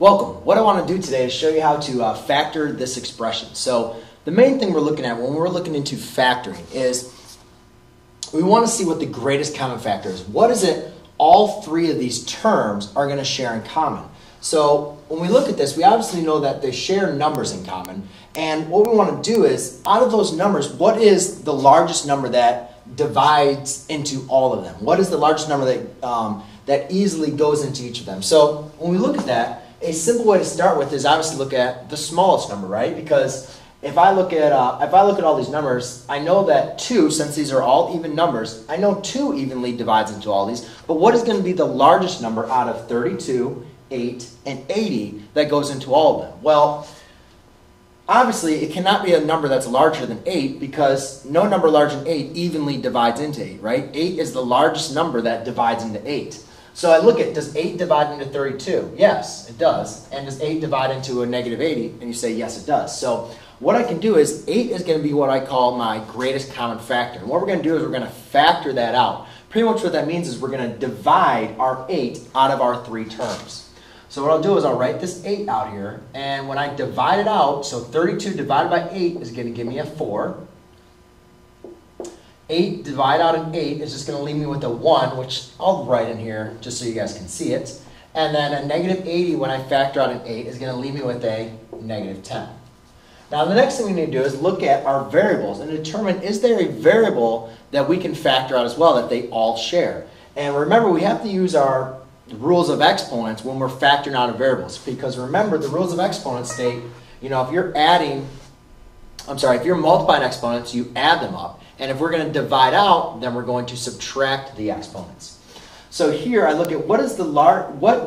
Welcome. What I want to do today is show you how to factor this expression. So the main thing we're looking at when we're looking into factoring is we want to see what the greatest common factor is. What is it all three of these terms are going to share in common? So when we look at this, we obviously know that they share numbers in common. And what we want to do is, out of those numbers, what is the largest number that divides into all of them? What is the largest number that easily goes into each of them? So when we look at that, a simple way to start with is obviously look at the smallest number, right? Because if I look at all these numbers, I know that 2, since these are all even numbers, I know 2 evenly divides into all these. But what is going to be the largest number out of 32, 8, and 80 that goes into all of them? Well, obviously it cannot be a number that's larger than 8, because no number larger than 8 evenly divides into 8, right? 8 is the largest number that divides into 8. So I look at, does 8 divide into 32? Yes, it does. And does 8 divide into a negative 80? And you say, yes, it does. So what I can do is 8 is going to be what I call my greatest common factor. And what we're going to do is we're going to factor that out. Pretty much what that means is we're going to divide our 8 out of our 3 terms. So what I'll do is I'll write this 8 out here. And when I divide it out, so 32 divided by 8 is going to give me a 4. 8 divided out of 8 is just going to leave me with a 1, which I'll write in here just so you guys can see it. And then a negative 80, when I factor out an 8, is going to leave me with a negative 10. Now the next thing we need to do is look at our variables and determine, is there a variable that we can factor out as well that they all share? And remember, we have to use our rules of exponents when we're factoring out of variables, because remember, the rules of exponents state, you know, if you're multiplying exponents, you add them up. And if we're going to divide out, then we're going to subtract the exponents. So here I look at what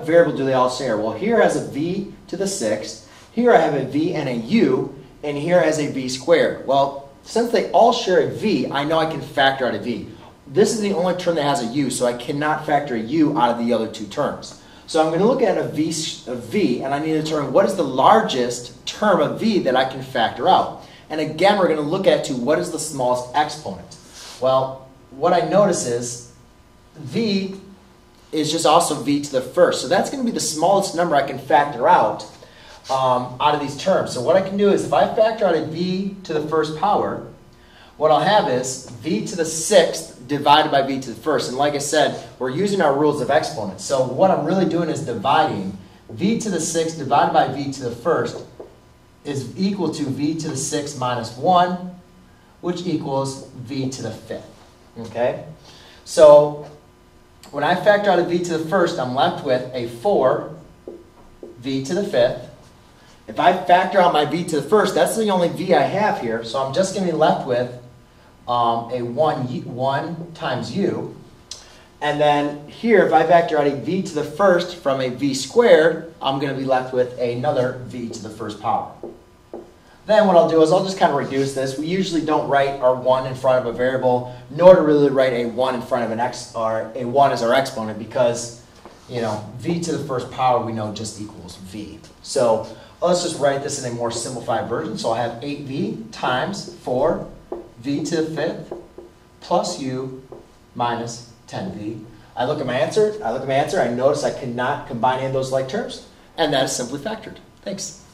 variable do they all share? Well, here has a v to the 6th. Here I have a v and a u. And here has a v squared. Well, since they all share a v, I know I can factor out a v. This is the only term that has a u, so I cannot factor a u out of the other two terms. So I'm going to look at a v, and I need to determine what is the largest term of v that I can factor out. And again, we're going to look at what is the smallest exponent. Well, what I notice is v is just also v to the 1st. So that's going to be the smallest number I can factor out of these terms. So what I can do is if I factor out a v to the 1st power, what I'll have is v to the 6th divided by v to the 1st. And like I said, we're using our rules of exponents. So what I'm really doing is dividing v to the 6th divided by v to the 1st is equal to v to the 6th minus 1, which equals v to the 5th. Okay? So when I factor out a v to the 1st, I'm left with a 4v to the 5th. If I factor out my v to the 1st, that's the only v I have here, so I'm just going to be left with a 1 times u. And then here, if I factor out a v to the 1st from a v squared, I'm going to be left with another v to the 1st power. Then what I'll do is I'll just kind of reduce this. We usually don't write our 1 in front of a variable, nor to really write a 1 in front of an x, or a 1 as our exponent, because, you know, v to the 1st power we know just equals v. So let's just write this in a more simplified version. So I'll have 8v times 4v to the 5th plus u minus 10v. I look at my answer, I notice I cannot combine any of those like terms, and that is simply factored. Thanks.